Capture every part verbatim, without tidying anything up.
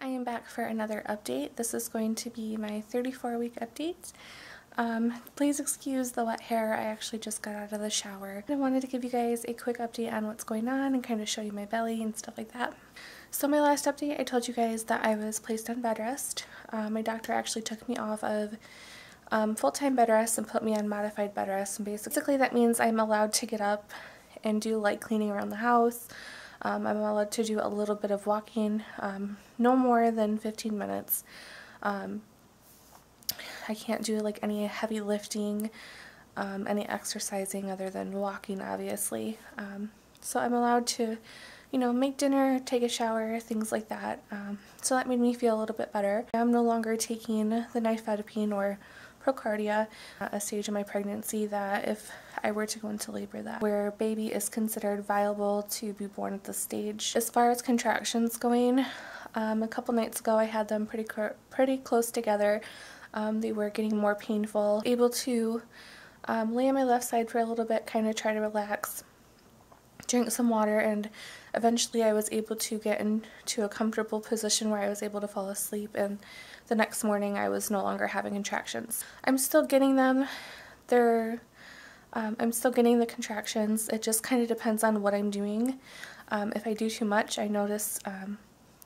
guys, I am back for another update. This is going to be my thirty-four week update. Um, please excuse the wet hair. I actually just got out of the shower. I wanted to give you guys a quick update on what's going on and kind of show you my belly and stuff like that. So my last update, I told you guys that I was placed on bed rest. Uh, my doctor actually took me off of um, full-time bed rest and put me on modified bed rest. And basically that means I'm allowed to get up and do light cleaning around the house. Um, I'm allowed to do a little bit of walking, um, no more than fifteen minutes. Um, I can't do like any heavy lifting, um, any exercising other than walking, obviously. Um, so I'm allowed to, you know, make dinner, take a shower, things like that. Um, so that made me feel a little bit better. I'm no longer taking the nifedipine or Procardia, a stage in my pregnancy that if I were to go into labor, that where baby is considered viable to be born at this stage. As far as contractions going, um, a couple nights ago I had them pretty pretty close together. Um, they were getting more painful. Able to um, lay on my left side for a little bit, kind of try to relax, drink some water, and eventually I was able to get into a comfortable position where I was able to fall asleep, and the next morning I was no longer having contractions. I'm still getting them. They're, um, I'm still getting the contractions. It just kind of depends on what I'm doing. Um, if I do too much, I notice um,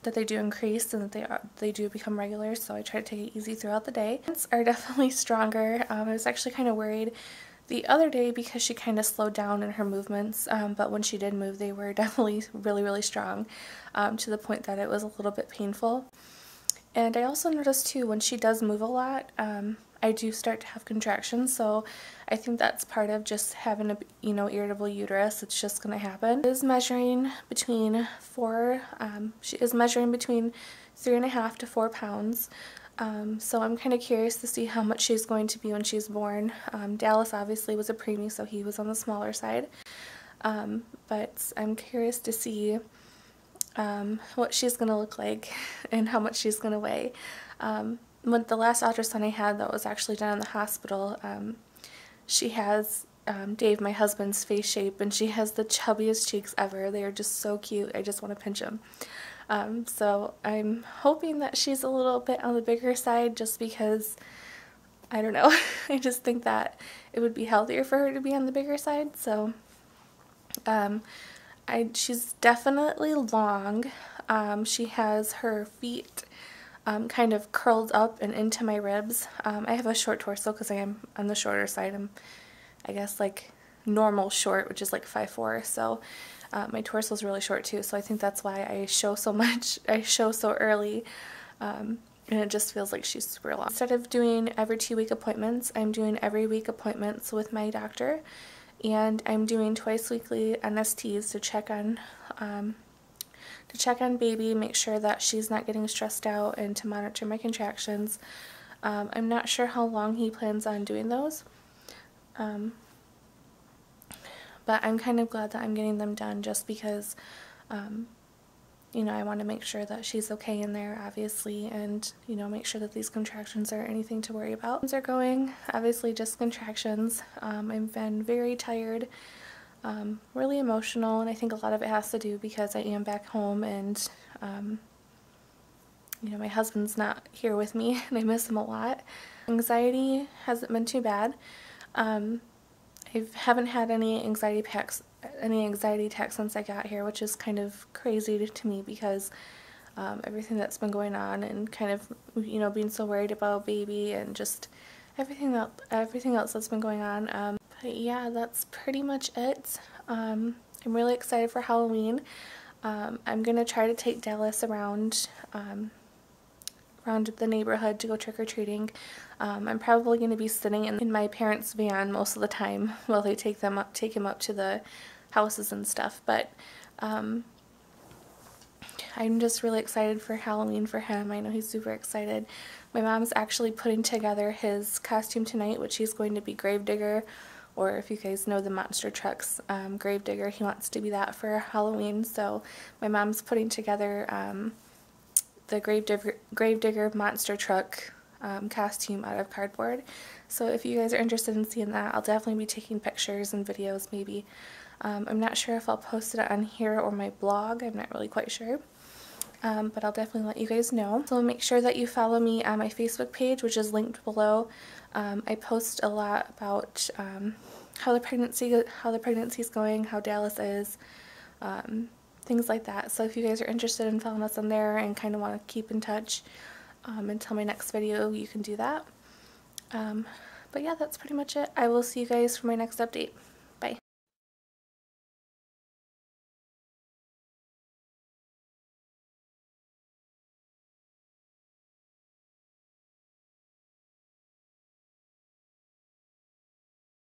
that they do increase and that they are, they do become regular, so I try to take it easy throughout the day. Kids are definitely stronger. Um, I was actually kind of worried the other day because she kind of slowed down in her movements, um, but when she did move, they were definitely really, really strong, um, to the point that it was a little bit painful. And I also noticed too, when she does move a lot, um, I do start to have contractions, so I think that's part of just having a, you know, irritable uterus. It's just going to happen. She is measuring between four, um, she is measuring between three and a half to four pounds. Um, so I'm kind of curious to see how much she's going to be when she's born. Um, Dallas obviously was a preemie, so he was on the smaller side. Um, but I'm curious to see um, what she's going to look like and how much she's going to weigh. Um, with the last ultrasound I had that was actually done in the hospital, um, she has um, Dave, my husband's, face shape, and she has the chubbiest cheeks ever. They are just so cute. I just want to pinch them. Um, so I'm hoping that she's a little bit on the bigger side, just because, I don't know, I just think that it would be healthier for her to be on the bigger side. So um, I, she's definitely long. Um, she has her feet um, kind of curled up and into my ribs. Um, I have a short torso because I am on the shorter side. I'm, I guess, like normal short, which is like five foot four, so Uh, my torso is really short too, so I think that's why I show so much, I show so early, um, and it just feels like she's super long. Instead of doing every two week appointments, I'm doing every week appointments with my doctor, and I'm doing twice weekly N S Ts to check on, um, to check on baby, make sure that she's not getting stressed out, and to monitor my contractions. Um, I'm not sure how long he plans on doing those. Um, But I'm kind of glad that I'm getting them done, just because, um, you know, I want to make sure that she's okay in there, obviously, and, you know, make sure that these contractions are anything to worry about. Things are going, obviously, just contractions. Um, I've been very tired, um, really emotional, and I think a lot of it has to do because I am back home and, um, you know, my husband's not here with me, and I miss him a lot. Anxiety hasn't been too bad. Um... I haven't had any anxiety attacks, any anxiety attacks since I got here, which is kind of crazy to, to me because um, everything that's been going on and kind of, you know, being so worried about baby and just everything that everything else that's been going on. Um, but yeah, that's pretty much it. Um, I'm really excited for Halloween. Um, I'm gonna try to take Dallas around. Um, around the neighborhood to go trick-or-treating. Um, I'm probably going to be sitting in, in my parents' van most of the time while they take them up, take him up to the houses and stuff, but um, I'm just really excited for Halloween for him. I know he's super excited. My mom's actually putting together his costume tonight, which he's going to be Grave Digger, or if you guys know the monster trucks, um, Grave Digger. He wants to be that for Halloween, so my mom's putting together um, the Grave Digger, Grave Digger monster truck um, costume out of cardboard. So if you guys are interested in seeing that, I'll definitely be taking pictures and videos maybe. Um, I'm not sure if I'll post it on here or my blog. I'm not really quite sure. um, but I'll definitely let you guys know. So make sure that you follow me on my Facebook page, which is linked below. Um, I post a lot about um, how the pregnancy, how the pregnancy is going, how Dallas is, um, things like that. So if you guys are interested in following us on there and kind of want to keep in touch um, until my next video, you can do that. Um, but yeah, that's pretty much it. I will see you guys for my next update.